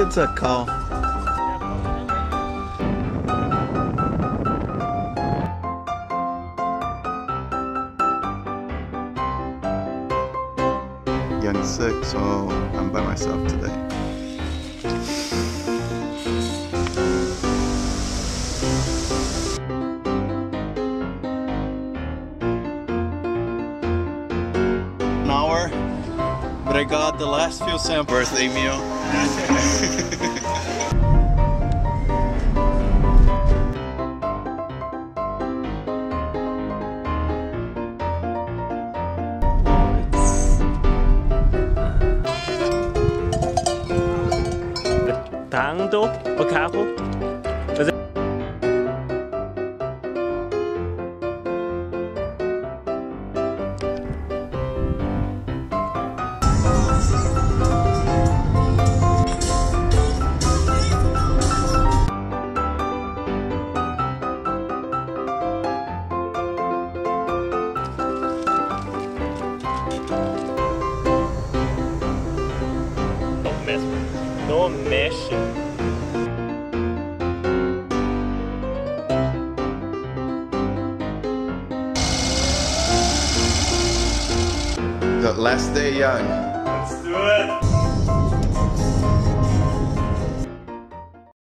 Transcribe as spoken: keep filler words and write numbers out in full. It's a call. Young sick, so I'm by myself today. But I got the last few samples. Birthday meal. Tangdo, Macapo. Não mexe. The last day young. Let's do it.